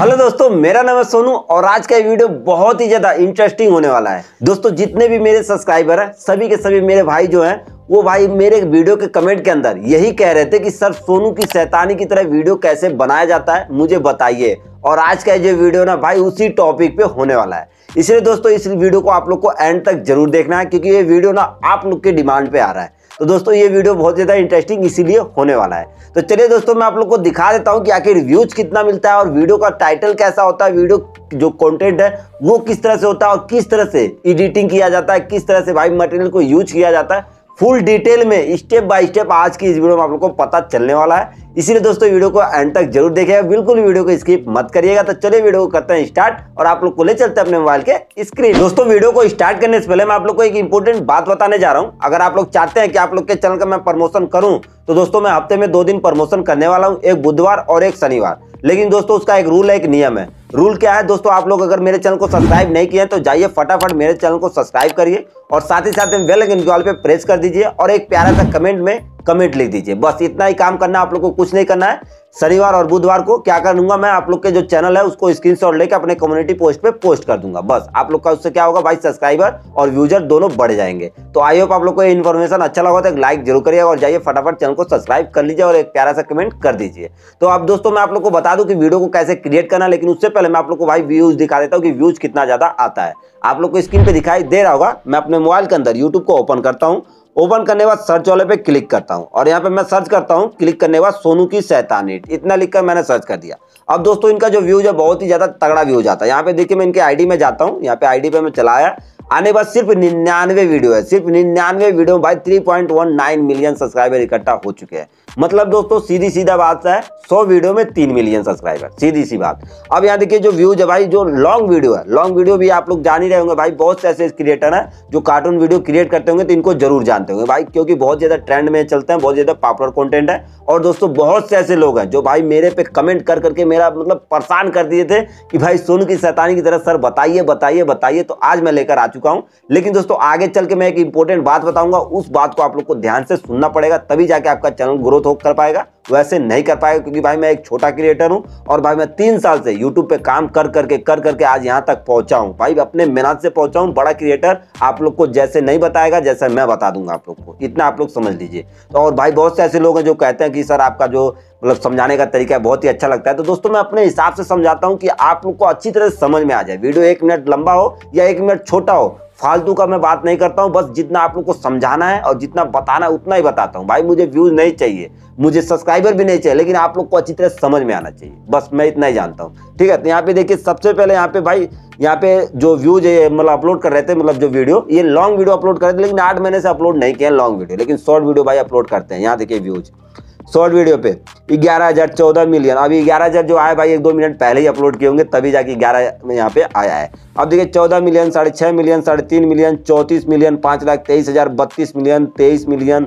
Hello दोस्तों, मेरा नाम है सोनू और आज का वीडियो बहुत ही ज्यादा इंटरेस्टिंग होने वाला है। दोस्तों जितने भी मेरे सब्सक्राइबर हैं, सभी के सभी मेरे भाई जो हैं, वो भाई मेरे वीडियो के कमेंट के अंदर यही कह रहे थे कि सर सोनू की शैतानी की तरह वीडियो कैसे बनाया जाता है, मुझे बताइए। और आज का जो वीडियो ना भाई उसी टॉपिक पे होने वाला है, इसलिए दोस्तों इस वीडियो को आप लोग को एंड तक जरूर देखना है क्योंकि ये वीडियो ना आप लोग के डिमांड पे आ रहा है। तो दोस्तों ये वीडियो बहुत ज़्यादा इंटरेस्टिंग इसीलिए होने वाला है। तो चलिए दोस्तों मैं आप लोग को दिखा देता हूँ कि आखिर व्यूज कितना मिलता है और वीडियो का टाइटल कैसा होता है, वीडियो जो कंटेंट है वो किस तरह से होता है और किस तरह से एडिटिंग किया जाता है, किस तरह से भाई मटेरियल को यूज किया जाता है। फुल डिटेल में स्टेप बाय स्टेप आज की इस वीडियो में आप लोग को पता चलने वाला है, इसीलिए दोस्तों वीडियो को एंड तक जरूर देखिएगा, बिल्कुल वीडियो को स्किप मत करिएगा। तो चलिए वीडियो को करते हैं स्टार्ट और आप लोग को ले चलते हैं अपने मोबाइल के स्क्रीन। दोस्तों वीडियो को स्टार्ट करने से पहले मैं आप लोग को एक इंपॉर्टेंट बात बताने जा रहा हूँ। अगर आप लोग चाहते हैं कि आप लोग के चैनल का मैं प्रमोशन करूँ तो दोस्तों मैं हफ्ते में 2 दिन प्रमोशन करने वाला हूँ, एक बुधवार और एक शनिवार। लेकिन दोस्तों उसका एक रूल है, एक नियम है। रूल क्या है दोस्तों, आप लोग अगर मेरे चैनल को सब्सक्राइब नहीं किए हैं तो जाइए फटाफट मेरे चैनल को सब्सक्राइब करिए और साथ ही साथ में बेल आइकन कॉल पे प्रेस कर दीजिए और एक प्यारा सा कमेंट में कमेंट लिख दीजिए। बस इतना ही काम करना, आप लोग को कुछ नहीं करना है। शनिवार और बुधवार को क्या कर लूंगा मैं, आप लोग के जो चैनल है उसको स्क्रीनशॉट लेकर अपने कम्युनिटी पोस्ट पे पोस्ट कर दूंगा। बस आप लोग का उससे क्या होगा भाई, सब्सक्राइबर और व्यूजर दोनों बढ़ जाएंगे। तो आई होप आप लोग को ये इन्फॉर्मेशन अच्छा लगा तो एक लाइक जरूर करिएगा और जाइए फटाफट चैनल को सब्सक्राइब कर लीजिए और एक प्यारा सा कमेंट कर दीजिए। तो अब दोस्तों मैं आप लोग को बता दूं कि वीडियो को कैसे क्रिएट करना, लेकिन उससे पहले मैं आप लोग को भाई व्यूज दिखा देता हूँ कि व्यूज कितना ज्यादा आता है। आप लोग को स्क्रीन पे दिखाई दे रहा होगा। मैं अपने मोबाइल के अंदर यूट्यूब को ओपन करता हूँ, ओपन करने के बाद सर्च वाले पे क्लिक करता हूं और यहां पे मैं सर्च करता हूं। क्लिक करने के बाद सोनू की शैतानी इतना लिखकर मैंने सर्च कर दिया। अब दोस्तों इनका जो व्यूज है बहुत ही ज्यादा तगड़ा व्यूज आता है। यहाँ पे देखिए मैं इनके आईडी में जाता हूँ, यहाँ पे आईडी पे मैं चलाया, आने बाद सिर्फ 99 वीडियो है, सिर्फ 99 वीडियो में भाई 3.19 मिलियन सब्सक्राइबर इकट्ठा हो चुके हैं। मतलब दोस्तों सीधी सीधा बात है 100 वीडियो में 3 मिलियन सब्सक्राइबर, सीधी सी बात। अब यहाँ देखिए जो व्यूज है भाई, जो लॉन्ग वीडियो है, लॉन्ग वीडियो भी आप लोग जान ही रहे होंगे भाई, बहुत से ऐसे क्रिएटर हैं जो कार्टून वीडियो क्रिएट करते होंगे तो इनको जरूर जानते होंगे भाई, क्योंकि बहुत ज़्यादा ट्रेंड में चलते हैं, बहुत ज़्यादा पॉपुलर कॉन्टेंट है। और दोस्तों बहुत से ऐसे लोग हैं जो भाई मेरे पे कमेंट कर करके मेरा मतलब परेशान कर दिए थे कि भाई सोनू की शैतानी की तरह सर बताइए बताइए बताइए। तो आज मैं लेकर आ चुका हूं, लेकिन दोस्तों आगे चल के मैं एक इंपॉर्टेंट बात बताऊंगा, उस बात को आप लोग को ध्यान से सुनना पड़ेगा तभी जाके आपका चैनल ग्रोथ हो कर पाएगा, वैसे नहीं कर पाएगा। क्योंकि भाई मैं एक छोटा क्रिएटर हूं और भाई मैं 3 साल से यूट्यूब पे काम कर करके आज यहां तक पहुंचा हूं भाई, अपने मेहनत से पहुंचा हूं। बड़ा क्रिएटर आप लोग को जैसे नहीं बताएगा जैसे मैं बता दूंगा आप लोग को, इतना आप लोग समझ लीजिए। तो और भाई बहुत से ऐसे लोग हैं जो कहते हैं कि सर आपका जो मतलब समझाने का तरीका है बहुत ही अच्छा लगता है। तो दोस्तों मैं अपने हिसाब से समझाता हूं कि आप लोग को अच्छी तरह से समझ में आ जाए। वीडियो 1 मिनट लंबा हो या 1 मिनट छोटा हो, फालतू का मैं बात नहीं करता हूं। बस जितना आप लोग को समझाना है और जितना बताना है उतना ही बताता हूं भाई। मुझे व्यूज नहीं चाहिए, मुझे सब्सक्राइबर भी नहीं चाहिए, लेकिन आप लोग को अच्छी तरह समझ में आना चाहिए, बस मैं इतना ही जानता हूँ। ठीक है, तो यहाँ पे देखिए सबसे पहले यहाँ पे भाई, यहाँ पे जो व्यूज है मतलब अपलोड कर रहे थे, मतलब जो वीडियो, ये लॉन्ग वीडियो अपलोड कर रहे थे, लेकिन 8 महीने से अपलोड नहीं किया लॉन्ग वीडियो, लेकिन शॉर्ट वीडियो भाई अपलोड करते हैं। यहाँ देखिए व्यूज शॉर्ट वीडियो पे 11,000 14 मिलियन। अभी 11,000 जो आया भाई 1-2 मिनट पहले ही अपलोड किए होंगे तभी जाके 11 यहाँ पे आया है। अब देखिए 14 million 6.5 million 3.5 million 34 million 5,23,000 32 million 23 million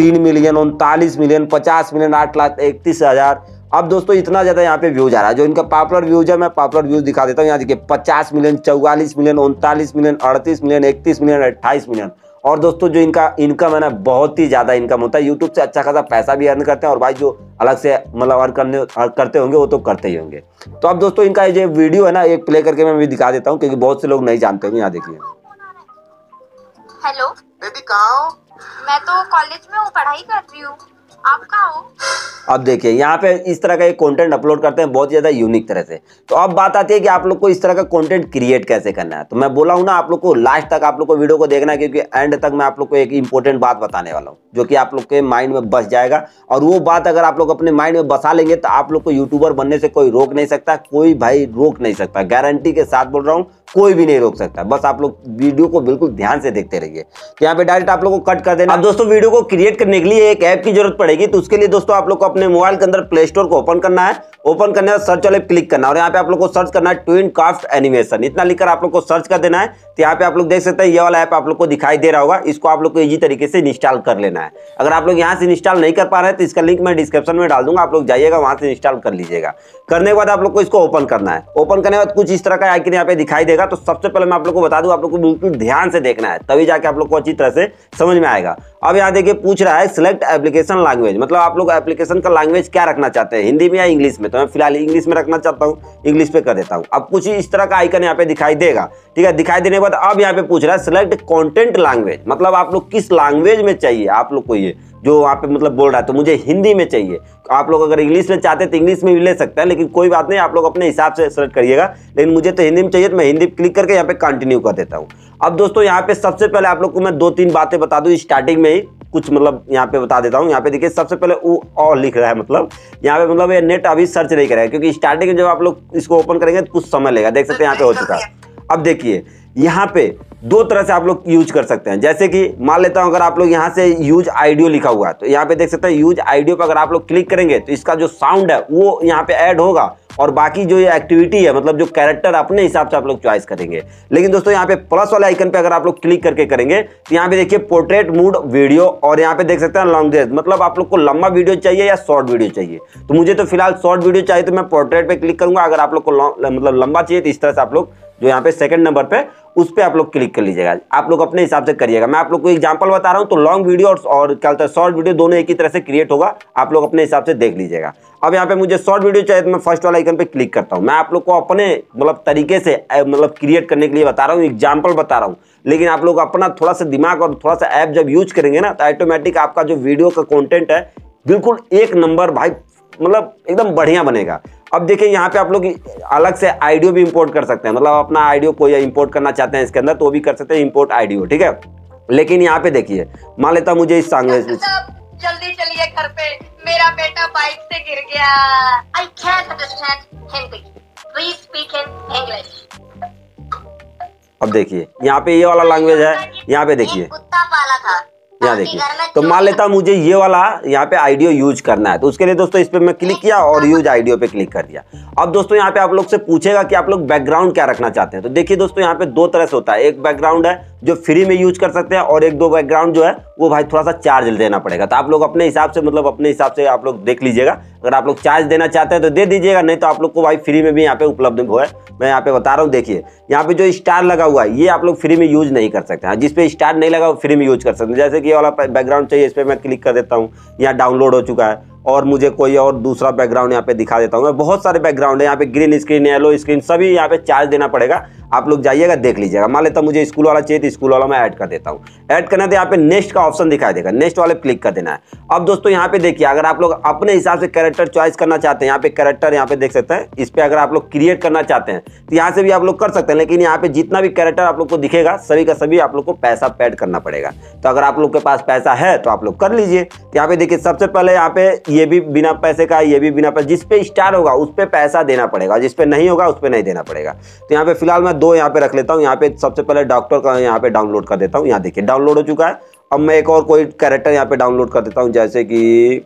3 million 39 million 50 million 8,31,000। अब दोस्तों इतना ज़्यादा यहाँ पे व्यूज आ रहा है। जो इनका पॉपुलर व्यूज है मैं पॉपुलर व्यूज दिखा देता हूँ। यहाँ देखिए 50 million 44 million 39 million 38 million 31 million 28 million. और दोस्तों जो इनका इनकम है ना, बहुत ही ज़्यादा इनकम होता है। यूट्यूब से अच्छा खासा पैसा भी अर्न करते हैं और भाई जो अलग से मतलब अर्न करते होंगे वो तो करते ही होंगे। तो अब दोस्तों इनका ये जो वीडियो है ना, एक प्ले करके मैं भी दिखा देता हूँ क्योंकि बहुत से लोग नहीं जानते होंगे। यहाँ देखिए। हेलो बेबी, कहाँ हो? मैं तो कॉलेज में हूँ, पढ़ाई कर रही हूँ। आप कहाँ हो? अब देखिए यहाँ पे इस तरह का एक कंटेंट अपलोड करते हैं बहुत ज़्यादा यूनिक तरह से। तो अब बात आती है कि आप लोग को इस तरह का कंटेंट क्रिएट कैसे करना है। तो मैं बोला हूँ ना आप लोग को लास्ट तक आप लोग को वीडियो को देखना है, क्योंकि एंड तक मैं आप लोग को एक इंपॉर्टेंट बात बताने वाला हूँ जो कि आप लोग के माइंड में बस जाएगा। और वो बात अगर आप लोग अपने माइंड में बसा लेंगे तो आप लोग को यूट्यूबर बनने से कोई रोक नहीं सकता, कोई भाई रोक नहीं सकता, गारंटी के साथ बोल रहा हूँ, कोई भी नहीं रोक सकता। बस आप लोग वीडियो को बिल्कुल ध्यान से देखते रहिए। तो यहाँ पे डायरेक्ट आप लोग को कट कर देना। अब दोस्तों वीडियो को क्रिएट करने के लिए एक ऐप की जरूरत पड़ेगी। तो उसके लिए दोस्तों आप लोग को अपने मोबाइल के अंदर प्ले स्टोर को ओपन करना है, ओपन करने का सर्च वाले क्लिक करना और यहाँ पे आप लोग को सर्च करना है ट्विनक्राफ्ट एनिमेशन, इतना लिखकर आप लोग को सर्च कर देना है। तो यहाँ पे आप लोग देख सकते हैं ये वाला ऐप आप लोग को दिखाई दे रहा होगा। इसको आप लोग को इजी तरीके से इंस्टॉल कर लेना है। अगर आप लोग यहाँ से इंस्टॉल नहीं कर पा रहे हैं तो इसका लिंक मैं डिस्क्रिप्शन में डाल दूंगा, आप लोग जाइएगा वहाँ से इंस्टॉल कर लीजिएगा। करने के बाद आप लोग को इसको ओपन करना है। ओपन करने के बाद कुछ इस तरह का आइकन यहाँ पे दिखाई देगा। देखा तो सबसे पहले मैं आप लोग को बता दूं, आप लोग को बिल्कुल ध्यान से देखना है, तभी जाके आप लोग को अच्छी तरह से समझ में आएगा। अब यहाँ देखिए पूछ रहा है सिलेक्ट एप्लीकेशन लैंग्वेज, मतलब आप लोग एप्लीकेशन का लैंग्वेज क्या रखना चाहते हैं, हिंदी में या इंग्लिश में। तो मैं फिलहाल इंग्लिश में रखना चाहता हूँ, इंग्लिश पे कर देता हूँ। अब कुछ इस तरह का आइकन यहाँ पे दिखाई देगा, ठीक है। दिखाई देने के बाद अब यहाँ पे पूछ रहा है सिलेक्ट कॉन्टेंट लैंग्वेज, मतलब आप लोग किस लैंग्वेज में चाहिए आप लोग को, ये जो वहाँ पे मतलब बोल रहा है तो मुझे हिंदी में चाहिए। आप लोग अगर इंग्लिश में चाहते हैं तो इंग्लिश में भी ले सकते हैं, लेकिन कोई बात नहीं, आप लोग अपने हिसाब से सेलेक्ट करिएगा। लेकिन मुझे तो हिंदी में चाहिए तो मैं हिंदी क्लिक करके यहाँ पे कंटिन्यू कर देता हूँ। अब दोस्तों यहाँ पे सबसे पहले आप लोग को मैं 2-3 बातें बता दूँ, स्टार्टिंग में ही कुछ मतलब यहाँ पे बता देता हूँ। यहाँ पे देखिए सबसे पहले वो और लिख रहा है, मतलब यहाँ पे मतलब ये नेट अभी सर्च नहीं करेगा, क्योंकि स्टार्टिंग में जब आप लोग इसको ओपन करेंगे तो कुछ समय लेगा। देख सकते हैं यहाँ पे हो चुका है। अब देखिए यहाँ पे 2 तरह से आप लोग यूज कर सकते हैं, जैसे कि मान लेता हूं अगर आप लोग यहाँ से यूज ऑडियो लिखा हुआ है तो यहाँ पे देख सकते हैं यूज ऑडियो पर अगर आप लोग क्लिक करेंगे तो इसका जो साउंड है वो यहाँ पे ऐड होगा, और बाकी जो ये एक्टिविटी है मतलब जो कैरेक्टर अपने हिसाब से आप लोग चॉइस करेंगे। लेकिन दोस्तों यहाँ पे प्लस वाले आइकन पे अगर आप लोग क्लिक करके करेंगे तो यहाँ पे देखिए पोर्ट्रेट, मूड, वीडियो, और यहाँ पे देख सकते हैं लॉन्गेस्ट, मतलब आप लोग को लंबा वीडियो चाहिए या शॉर्ट वीडियो चाहिए। तो मुझे तो फिलहाल शॉर्ट वीडियो चाहिए तो मैं पोर्ट्रेट पे क्लिक करूंगा। अगर आप लोग को मतलब लंबा चाहिए तो इस तरह से आप लोग जो यहाँ पे सेकंड नंबर पे उस पे आप लोग क्लिक कर लीजिएगा। आप लोग अपने हिसाब से करिएगा, मैं आप लोग को एग्जांपल बता रहा हूँ। तो लॉन्ग वीडियो और क्या होता है शॉर्ट वीडियो, दोनों एक ही तरह से क्रिएट होगा, आप लोग अपने हिसाब से देख लीजिएगा। अब यहाँ पे मुझे शॉर्ट वीडियो चाहिए तो मैं फर्स्ट वाला आइकन पे क्लिक करता हूँ। मैं आप लोग को अपने मतलब तरीके से मतलब क्रिएट करने के लिए बता रहा हूँ, एग्जाम्पल बता रहा हूँ, लेकिन आप लोग अपना थोड़ा सा दिमाग और थोड़ा सा ऐप जब यूज करेंगे ना तो ऑटोमेटिक आपका जो वीडियो का कॉन्टेंट है बिल्कुल एक नंबर भाई, मतलब एकदम बढ़िया बनेगा। अब देखिए यहाँ पे आप लोग अलग से ऑडियो भी इंपोर्ट कर सकते हैं, मतलब अपना ऑडियो को या इंपोर्ट करना चाहते हैं इसके अंदर तो वो भी कर सकते हैं, इंपोर्ट ऑडियो, ठीक है। लेकिन यहाँ पे देखिए मान लेता हूँ मुझे इस लैंग्वेज में, जल्दी चलिए घर पे, मेरा बेटा बाइक से गिर गया, I can understand Hindi, please speak in English. अब देखिए यहाँ पे ये वाला लैंग्वेज है, यहाँ पे देखिए यहाँ देखिए, तो मान लेता हूँ मुझे ये वाला यहाँ पे ऑडियो यूज करना है, तो उसके लिए दोस्तों इस पर मैं क्लिक किया और यूज ऑडियो पे क्लिक कर दिया। अब दोस्तों यहाँ पे आप लोग से पूछेगा कि आप लोग बैकग्राउंड क्या रखना चाहते हैं, तो देखिए दोस्तों यहाँ पे 2 तरह से होता है। एक बैकग्राउंड है जो फ्री में यूज कर सकते हैं, और 1-2 बैकग्राउंड जो है वो भाई थोड़ा सा चार्ज देना पड़ेगा। तो आप लोग अपने हिसाब से मतलब अपने हिसाब से आप लोग देख लीजिएगा, अगर आप लोग चार्ज देना चाहते हैं तो दे दीजिएगा, नहीं तो आप लोग को भाई फ्री में भी यहाँ पे उपलब्ध हुआ है। मैं यहाँ पे बता रहा हूँ, देखिए यहाँ पे जो स्टार लगा हुआ है ये आप लोग फ्री में यूज नहीं कर सकते हैं, जिस पे स्टार नहीं लगा वो फ्री में यूज कर सकते हैं। जैसे कि ये वाला बैकग्राउंड चाहिए, इस पर मैं क्लिक कर देता हूँ, यहाँ डाउनलोड हो चुका है, और मुझे कोई और दूसरा बैकग्राउंड यहाँ पे दिखा देता हूँ। मैं बहुत सारे बैकग्राउंड है यहाँ पे, ग्रीन स्क्रीन, येलो स्क्रीन, सभी यहाँ पे चार्ज देना पड़ेगा, आप लोग जाइएगा देख लीजिएगा। मान लेता हूँ मुझे स्कूल वाला चाहिए तो स्कूल वाला मैं ऐड कर देता हूँ। ऐड करना तो यहाँ पे नेक्स्ट का ऑप्शन दिखाई देगा, नेक्स्ट वाले क्लिक कर देना है। अब दोस्तों यहाँ पे देखिए अगर आप लोग अपने हिसाब से कैरेक्टर चॉइस करना चाहते हैं, यहाँ पे कैरेक्टर यहाँ पे देख सकते हैं, इस पर अगर आप लोग क्रिएट करना चाहते हैं तो यहाँ से भी आप लोग कर सकते हैं। लेकिन यहाँ पे जितना भी कैरेक्टर आप लोग को दिखेगा सभी का सभी आप लोग को पैसा पेड करना पड़ेगा, तो अगर आप लोग के पास पैसा है तो आप लोग कर लीजिए। यहाँ पे देखिए सबसे पहले यहाँ पे ये भी बिना पैसे का, ये भी बिना पैसे, जिस पे स्टार होगा उस पे पैसा देना पड़ेगा, जिस पे नहीं होगा उस पे नहीं देना पड़ेगा। तो यहाँ पे फिलहाल मैं 2 यहाँ पे रख लेता हूँ। यहाँ पे सबसे पहले डॉक्टर का यहाँ पे डाउनलोड कर देता हूँ, यहाँ देखिए डाउनलोड हो चुका है। अब मैं एक और कोई कैरेक्टर यहाँ पे डाउनलोड कर देता हूँ, जैसे कि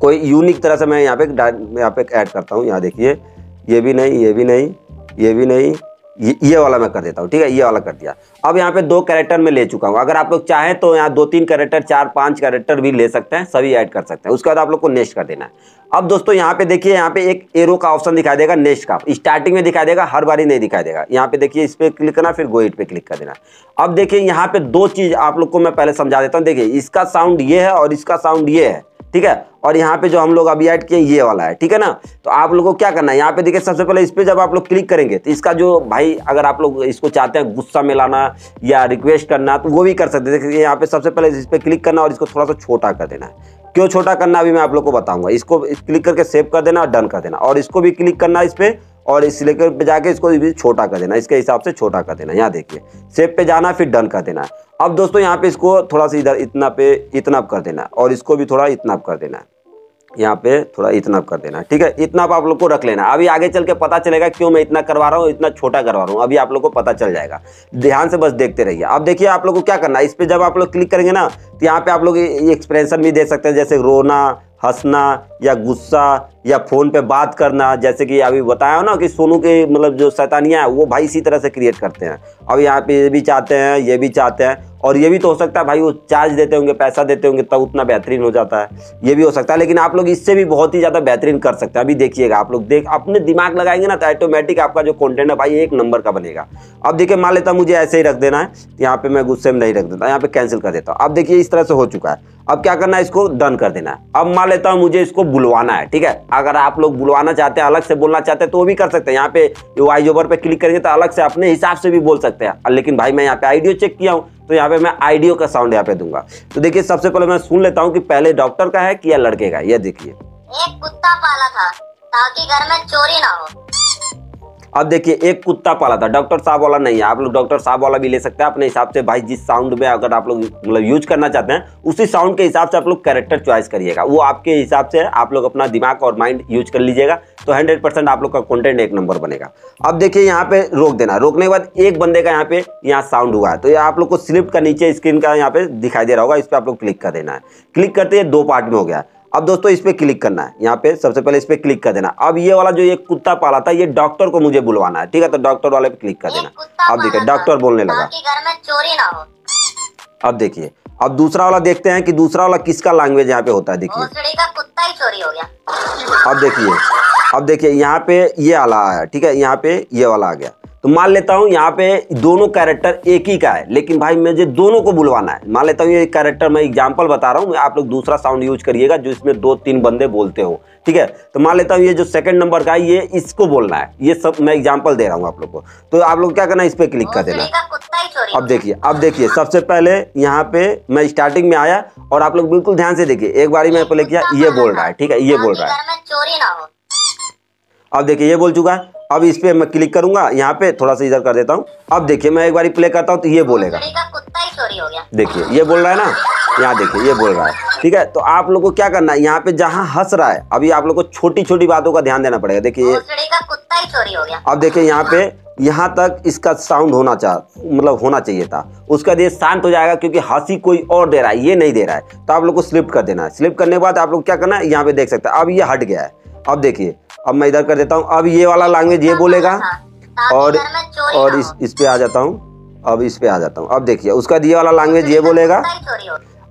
कोई यूनिक तरह से मैं यहाँ पे ऐड करता हूँ। यहाँ देखिए ये भी नहीं, ये भी नहीं, ये भी नहीं, ये वाला मैं कर देता हूँ, ठीक है, ये वाला कर दिया। अब यहाँ पे 2 कैरेक्टर में ले चुका हूँ। अगर आप लोग चाहें तो यहाँ 2-3 कैरेक्टर, 4-5 कैरेक्टर भी ले सकते हैं, सभी ऐड कर सकते हैं। उसके बाद आप लोग को नेक्स्ट कर देना है। अब दोस्तों यहाँ पे देखिए यहाँ पे एक एरो का ऑप्शन दिखाई देगा, नेक्स्ट का, स्टार्टिंग में दिखाई देगा, हर बारी नहीं दिखाई देगा। यहाँ पे देखिए इस पर क्लिक करना, फिर गो इट पे क्लिक कर देना। अब देखिए यहाँ पे 2 चीज़ आप लोग को मैं पहले समझा देता हूँ। देखिए इसका साउंड ये है और इसका साउंड ये है, ठीक है, और यहाँ पे जो हम लोग अभी ऐड किए ये वाला है, ठीक है ना। तो आप लोगों को क्या करना है, यहाँ पे देखिए सबसे पहले इस पर जब आप लोग क्लिक करेंगे तो इसका जो भाई अगर आप लोग इसको चाहते हैं गुस्सा में लाना या रिक्वेस्ट करना तो वो भी कर सकते हैं। देखिए यहाँ पे सबसे पहले इस पर क्लिक करना और इसको थोड़ा सा छोटा कर देना है। क्यों छोटा करना अभी मैं आप लोग को बताऊँगा। इसको क्लिक करके सेव कर देना और डन कर देना, और इसको भी क्लिक करना इस पर और इस लेकर पे जाके इसको भी छोटा कर देना, इसके हिसाब से छोटा कर देना। यहाँ देखिए सेव पे जाना फिर डन कर देना। अब दोस्तों यहाँ पे इसको थोड़ा सा इधर इतना पे इतना कर देना, और इसको भी थोड़ा इतना कर देना, यहाँ पे थोड़ा इतना कर देना, ठीक है, इतना आप लोग को रख लेना। अभी आगे चल के पता चलेगा क्यों मैं इतना करवा रहा हूँ, इतना छोटा करवा रहा हूँ, अभी आप लोग को पता चल जाएगा, ध्यान से बस देखते रहिए। अब देखिए आप लोग को क्या करना है, इस पर जब आप लोग क्लिक करेंगे ना तो यहाँ पे आप लोग एक्सप्रेशन भी दे सकते हैं, जैसे रोना, हंसना, या गुस्सा, या फ़ोन पे बात करना, जैसे कि अभी बताया हो ना कि सोनू के मतलब जो शैतानियाँ हैं वो भाई इसी तरह से क्रिएट करते हैं। अब यहाँ पे ये भी चाहते हैं, ये भी चाहते हैं, और ये भी तो हो सकता है भाई वो चार्ज देते होंगे, पैसा देते होंगे, तब उतना बेहतरीन हो जाता है, ये भी हो सकता है। लेकिन आप लोग इससे भी बहुत ही ज़्यादा बेहतरीन कर सकते हैं। अभी देखिएगा, आप लोग देख अपने दिमाग लगाएंगे ना तो ऑटोमेटिक आपका जो कॉन्टेंट है भाई एक नंबर का बनेगा। अब देखिए मान लेता मुझे ऐसे ही रख देना है, यहाँ पर मैं गुस्से में नहीं रख देता, यहाँ पर कैंसिल कर देता हूँ। अब देखिए इस तरह से हो चुका है। अब क्या करना है, इसको डन कर देना है। अब मान लेता हूँ मुझे इसको बुलवाना है, ठीक है। अगर आप लोग बुलवाना चाहते हैं, अलग से बोलना चाहते हैं तो वो भी कर सकते हैं। यहाँ पे वॉइस ओवर पे क्लिक करेंगे तो अलग से अपने हिसाब से भी बोल सकते हैं। लेकिन भाई मैं यहाँ पे ऑडियो चेक किया हूँ तो यहाँ पे मैं ऑडियो का साउंड यहाँ पे दूंगा। तो देखिए सबसे पहले मैं सुन लेता हूँ कि पहले डॉक्टर का है कि या लड़के का। ये देखिए, एक कुत्ता पाला था ताकि घर में चोरी ना हो। अब देखिए एक कुत्ता पाला था, डॉक्टर साहब वाला नहीं है। आप लोग डॉक्टर साहब वाला भी ले सकते हैं अपने हिसाब से। भाई जिस साउंड में अगर आप लोग मतलब यूज करना चाहते हैं उसी साउंड के हिसाब से आप लोग कैरेक्टर चॉइस करिएगा। वो आपके हिसाब से आप लोग अपना दिमाग और माइंड यूज कर लीजिएगा तो 100% आप लोग का कंटेंट एक नंबर बनेगा। अब देखिए यहाँ पे रोक देना, रोकने के बाद एक बंदे का यहाँ पे साउंड हुआ है तो ये आप लोग को स्लिप का नीचे स्क्रीन का यहाँ पे दिखाई दे रहा होगा, इस पर आप लोग क्लिक कर देना है। क्लिक करते ही दो पार्ट में हो गया। अब दोस्तों इस पर क्लिक करना है, यहाँ पे सबसे पहले इस पर क्लिक कर देना। अब ये वाला जो ये कुत्ता पाला था ये डॉक्टर को मुझे बुलवाना है, ठीक है, तो डॉक्टर वाले पे क्लिक कर देना। अब देखिए डॉक्टर बोलने लगा, घर में चोरी ना हो। अब देखिए अब दूसरा वाला देखते हैं कि दूसरा वाला किसका लैंग्वेज यहाँ पे होता है। देखिए कुत्ता ही चोरी हो गया। अब देखिए यहाँ पे ये वाला आया, ठीक है, यहाँ पे ये वाला आ गया। तो मान लेता हूँ यहाँ पे दोनों कैरेक्टर एक ही का है, लेकिन भाई मुझे दोनों को बुलवाना है। मान लेता हूँ ये कैरेक्टर, मैं एग्जांपल बता रहा हूँ, आप लोग दूसरा साउंड यूज करिएगा जो इसमें 2-3 बंदे बोलते हो, ठीक है। तो मान लेता हूँ ये जो सेकंड नंबर का है ये इसको बोलना है। ये सब मैं एग्जांपल दे रहा हूँ आप लोग को। तो आप लोग क्या करना है, इस पर क्लिक कर देना। अब देखिए सबसे पहले यहाँ पे मैं स्टार्टिंग में आया और आप लोग बिल्कुल ध्यान से देखिए। एक बारी मैं पहले किया, ये बोल रहा है, ठीक है, ये बोल रहा है। अब देखिए ये बोल चुका है। अब इस पे मैं क्लिक करूंगा, यहाँ पे थोड़ा सा इधर कर देता हूँ। अब देखिए मैं एक बार प्ले करता हूँ तो ये बोलेगा, देखिए ये बोल रहा है ना, यहाँ देखिए ये बोल रहा है, ठीक है। तो आप लोग को क्या करना है, यहाँ पे जहाँ हंस रहा है अभी आप लोग को छोटी छोटी बातों का ध्यान देना पड़ेगा। देखिए अब देखिए यहाँ पे यहाँ तक इसका साउंड होना होना चाहिए था, उसका ये शांत हो जाएगा क्योंकि हंसी कोई और दे रहा है, ये नहीं दे रहा है। तो आप लोग को स्लिप कर देना है। स्लिप करने के बाद आप लोग क्या करना है, यहाँ पे देख सकते हैं अब ये हट गया है। अब देखिए अब मैं इधर कर देता हूँ, अब ये वाला लैंग्वेज ये बोलेगा और इस पे आ जाता हूँ। अब देखिए उसका ये वाला लैंग्वेज ये बोलेगा।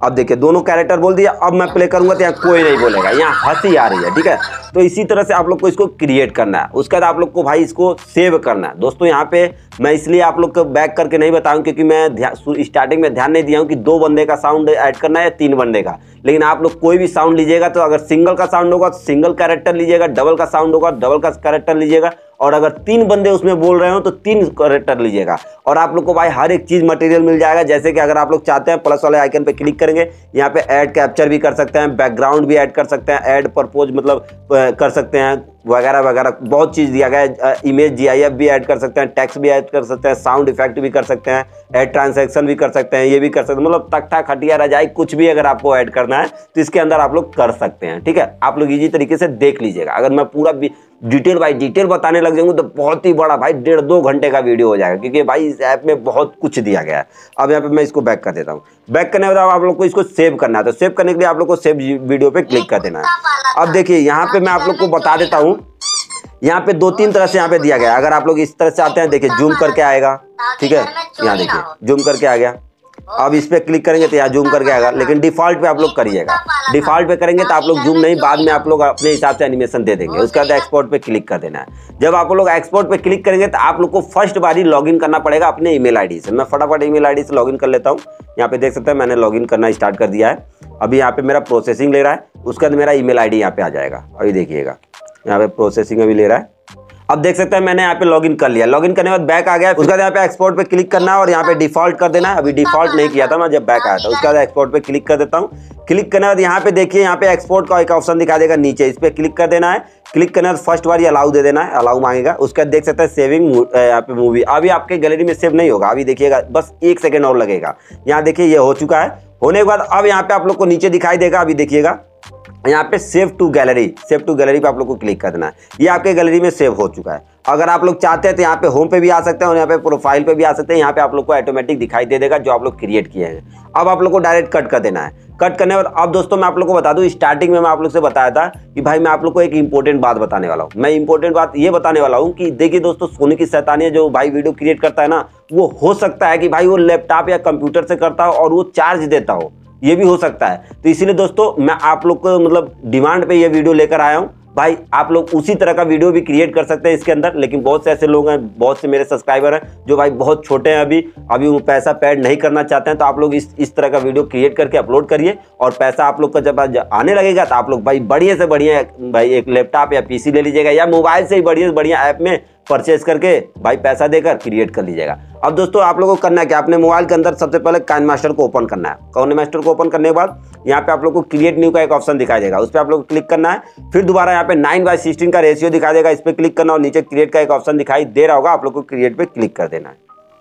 अब देखिए दोनों कैरेक्टर बोल दिया। अब मैं प्ले करूंगा तो यहाँ कोई नहीं बोलेगा, यहाँ हंसी आ रही है, ठीक है। तो इसी तरह से आप लोग को इसको क्रिएट करना है। उसके बाद आप लोग को भाई इसको सेव करना है। दोस्तों यहाँ पे मैं इसलिए आप लोग को बैक करके नहीं बताऊँ क्योंकि मैं स्टार्टिंग में ध्यान नहीं दिया हूँ कि 2 बंदे का साउंड ऐड करना है या 3 बंदे का। लेकिन आप लोग कोई भी साउंड लीजिएगा तो अगर सिंगल का साउंड होगा तो सिंगल कैरेक्टर लीजिएगा, डबल का साउंड होगा डबल का कैरेक्टर लीजिएगा, और अगर 3 बंदे उसमें बोल रहे हो तो 3 कैरेक्टर लीजिएगा। और आप लोग को भाई हर एक चीज़ मटेरियल मिल जाएगा। जैसे कि अगर आप लोग चाहते हैं प्लस वाले आइकन पे क्लिक करेंगे, यहाँ पे ऐड कैप्चर भी कर सकते हैं, बैकग्राउंड भी ऐड कर सकते हैं, ऐड परपोज मतलब कर सकते हैं, वगैरह वगैरह बहुत चीज़ दिया गया है। इमेज GIF भी ऐड कर सकते हैं, टेक्स्ट भी ऐड कर सकते हैं, साउंड इफेक्ट भी कर सकते हैं, ऐड ट्रांजैक्शन भी कर सकते हैं, ये भी कर सकते हैं। मतलब तख्ता खटिया रजाई कुछ भी अगर आपको ऐड करना है तो इसके अंदर आप लोग कर सकते हैं, ठीक है। आप लोग इजी तरीके से देख लीजिएगा। अगर मैं पूरा डिटेल बाई डिटेल बताने लग जाऊंगा तो बहुत ही बड़ा भाई 1.5-2 घंटे का वीडियो हो जाएगा, क्योंकि भाई इस ऐप में बहुत कुछ दिया गया है। अब यहाँ पे मैं इसको बैक कर देता हूँ। बैक करने के बाद आप लोग को इसको सेव करना है। तो सेव करने के लिए आप लोग को सेव वीडियो पे क्लिक कर देना है। अब देखिए यहाँ पे मैं आप लोग को बता देता हूँ, यहाँ पे 2-3 तरह से यहाँ पे दिया गया है। अगर आप लोग इस तरह से आते हैं, देखिए जूम करके आएगा, ठीक है, यहाँ देखिए जूम करके आ गया। अब इस पर क्लिक करेंगे तो यहाँ जूम करके आएगा, लेकिन डिफ़ॉल्ट पे आप लोग करिएगा। डिफ़ॉल्ट पे करेंगे तो आप लोग जूम नहीं, बाद में आप लोग अपने हिसाब से एनिमेशन दे देंगे। उसके बाद एक्सपोर्ट पे क्लिक कर देना है। जब आप लोग एक्सपोर्ट पे क्लिक करेंगे तो आप लोग को फर्स्ट बार ही लॉगिन करना पड़ेगा अपने email ID से। मैं फटाफट email ID से लॉगिन कर लेता हूँ। यहाँ पे देख सकते हैं मैंने लॉगिन करना स्टार्ट कर दिया है। अभी यहाँ पे मेरा प्रोसेसिंग ले रहा है, उसके बाद मेरा email ID यहाँ पे आ जाएगा। अभी देखिएगा यहाँ पे प्रोसेसिंग अभी ले रहा है। अब देख सकते हैं मैंने यहाँ पे लॉगिन कर लिया। लॉगिन करने के बाद बैक आ गया। उसके बाद यहाँ पे एक्सपोर्ट पे क्लिक करना है और यहाँ पे डिफॉल्ट कर देना है। अभी डिफॉल्ट नहीं किया था मैं जब बैक आया था। उसके बाद एक्सपोर्ट पे क्लिक कर देता हूँ। क्लिक करने के बाद यहाँ पे देखिए यहाँ पे एक्सपोर्ट का एक ऑप्शन दिखा देगा नीचे, इस पर क्लिक कर देना है। क्लिक करने के बाद फर्स्ट बार अलाउ दे देना है, अलाउ मांगेगा। उसके बाद देख सकते हैं सेविंग यहाँ पे मूवी। अभी आपके गैलरी में सेव नहीं होगा, अभी देखिएगा बस 1 सेकेंड और लगेगा। यहाँ देखिए ये हो चुका है। होने के बाद अब यहाँ पे आप लोग को नीचे दिखाई देगा, अभी देखिएगा यहाँ पे save to gallery. Save to gallery पे आप लोग को क्लिक कर देना है। ये आपके गैलरी में सेव हो चुका है। अगर आप लोग चाहते हैं तो यहाँ पे होम पे भी आ सकते हैं और यहाँ पे प्रोफाइल पे भी आ सकते हैं। यहाँ पे आप लोग को ऑटोमेटिक दिखाई दे देगा जो आप लोग क्रिएट किए हैं। अब आप लोग को डायरेक्ट कट कर देना है। कट करने के बाद अब दोस्तों मैं आप लोग को बता दूं, स्टार्टिंग में मैं आप लोग से बताया था कि भाई मैं आप लोग को एक इंपॉर्टेंट बात बताने वाला हूं। मैं इंपॉर्टेंट बात ये बताने वाला हूं कि देखिए दोस्तों, सोनू की शैतानी जो भाई वीडियो क्रिएट करता है ना, वो हो सकता है कि भाई वो लैपटॉप या कंप्यूटर से करता हो और वो चार्ज देता हो, ये भी हो सकता है। तो इसीलिए दोस्तों मैं आप लोग को मतलब डिमांड पे ये वीडियो लेकर आया हूँ। भाई आप लोग उसी तरह का वीडियो भी क्रिएट कर सकते हैं इसके अंदर, लेकिन बहुत से ऐसे लोग हैं, बहुत से मेरे सब्सक्राइबर हैं जो भाई बहुत छोटे हैं, अभी वो पैसा पेड नहीं करना चाहते हैं। तो आप लोग इस तरह का वीडियो क्रिएट करके अपलोड करिए और पैसा आप लोग का जब आने लगेगा तो आप लोग भाई बढ़िया से बढ़िया भाई एक लैपटॉप या PC ले लीजिएगा या मोबाइल से ही बढ़िया से बढ़िया ऐप में परचेज करके भाई पैसा देकर क्रिएट कर लीजिएगा। अब दोस्तों आप लोगों को करना है कि अपने मोबाइल के अंदर सबसे पहले काइन मास्टर को ओपन करना है। काइन मास्टर को ओपन करने के बाद यहाँ पे आप लोग को क्रिएट न्यू का एक ऑप्शन दिखाई देगा, उस पर आप लोग क्लिक करना है। फिर दोबारा यहाँ पे 9:16 का रेशियो दिखाई देगा, इस पर क्लिक करना और नीचे क्रिएट का एक ऑप्शन दिखाई दे रहा होगा, आप लोग को क्रिएट पे क्लिक कर देना है।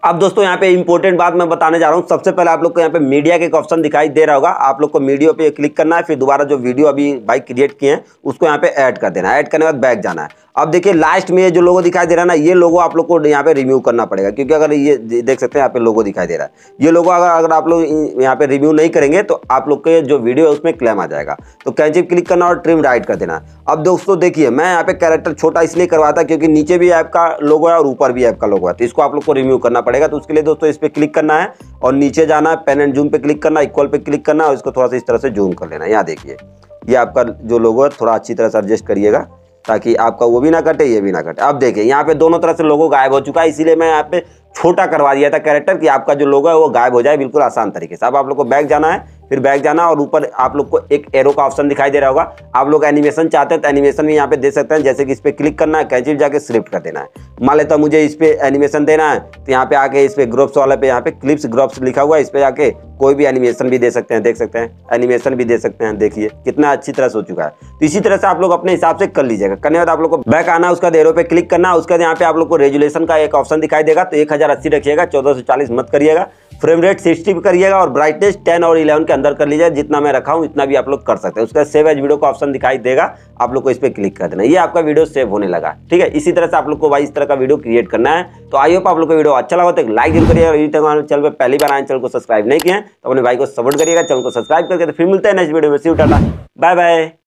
अब दोस्तों यहाँ पे इंपॉर्टेंट बात मैं बताने जा रहा हूँ। सबसे पहले आप लोग को यहाँ पे मीडिया के एक ऑप्शन दिखाई दे रहा होगा, आप लोग को मीडिया पे क्लिक करना है। फिर दोबारा जो वीडियो अभी भाई क्रिएट किए हैं उसको यहाँ पे ऐड कर देना है। ऐड करने के बाद बैक जाना है। अब देखिए लास्ट में ये जो लोगो दिखाई दे रहा है ना, ये लोगो आप लोग को यहाँ पे रिव्यू करना पड़ेगा, क्योंकि अगर ये देख सकते हैं यहाँ पे लोगो दिखाई दे रहा है, ये लोगो अगर आप लोग यहाँ पे रिव्यू नहीं करेंगे तो आप लोग के जो वीडियो है उसमें क्लेम आ जाएगा। तो कैंसिल क्लिक करना और ट्रिम राइट कर देना। अब दोस्तों देखिए मैं यहाँ पे कैरेक्टर छोटा इसलिए करवाता क्योंकि नीचे भी ऐप का लोगो है और ऊपर भी ऐप का लोगो है, तो इसको आप लोग को रिव्यू करना पड़ेगा। तो उसके लिए दोस्तों इस पर क्लिक करना है और नीचे जाना है, पेन एंड जूम पे क्लिक करना, इक्वल पे क्लिक करना और इसको थोड़ा सा इस तरह से जूम कर लेना। यहाँ देखिए ये आपका जो लोगो है थोड़ा अच्छी तरह से एडजस्ट करिएगा ताकि आपका वो भी ना कटे ये भी ना कटे। अब देखिए यहाँ पे दोनों तरह से लोगो गायब हो चुका है, इसीलिए मैं यहाँ पे छोटा करवा दिया था कैरेक्टर कि आपका जो लोगो है वो गायब हो जाए बिल्कुल आसान तरीके से। अब आप लोग को बैक जाना है, फिर बैक जाना और ऊपर आप लोग को एक एरो का ऑप्शन दिखाई दे रहा होगा। आप लोग एनिमेशन चाहते हैं तो एनिमेशन भी यहाँ पे दे सकते हैं, जैसे कि इस पर क्लिक करना है, कैंसिल जाके स्लिप्ट कर देना है। मान लेता हूँ मुझे इस पर एनिमेशन देना है तो यहाँ पे आके इस पर ग्रुप्स वाले पे यहाँ पे क्लिप्स ग्रुप्स लिखा हुआ है, इस पर आके कोई भी एनिमेशन भी दे सकते हैं, देख सकते हैं एनिमेशन भी दे सकते हैं। देखिए कितना अच्छी तरह से हो चुका है। तो इसी तरह से आप लोग अपने हिसाब से कर लीजिएगा। करने के बाद आप लोग को बैक आना, उसका एरो पे क्लिक करना, उसके बाद यहाँ पे आप लोग को रेजुलेशन का एक ऑप्शन दिखाई देगा, तो 1080 रखिएगा, 1440 मत करिएगा, फ्रेम रेट 60 करिएगा और ब्राइटनेस 10 और 11 के अंदर कर लीजिए, जितना मैं रखा हूँ इतना भी आप लोग कर सकते हैं। उसका सेव एज वीडियो का ऑप्शन दिखाई देगा, आप लोग को इस पर क्लिक कर देना, ये आपका वीडियो सेव होने लगा। ठीक है, इसी तरह से आप लोग को भाई इस तरह का वीडियो क्रिएट करना है। तो आई होप आप लोग को वीडियो अच्छा लगा तो एक लाइक जरूर करिएगा, यूट्यूब चैनल पर पहली बार आए चैनल को सब्सक्राइब नहीं किया तो अपने भाई को सपोर्ट करिएगा, चैनल को सब्सक्राइब करके। तो फिर मिलते हैं नेक्स्ट वीडियो में, see you, tata, bye bye.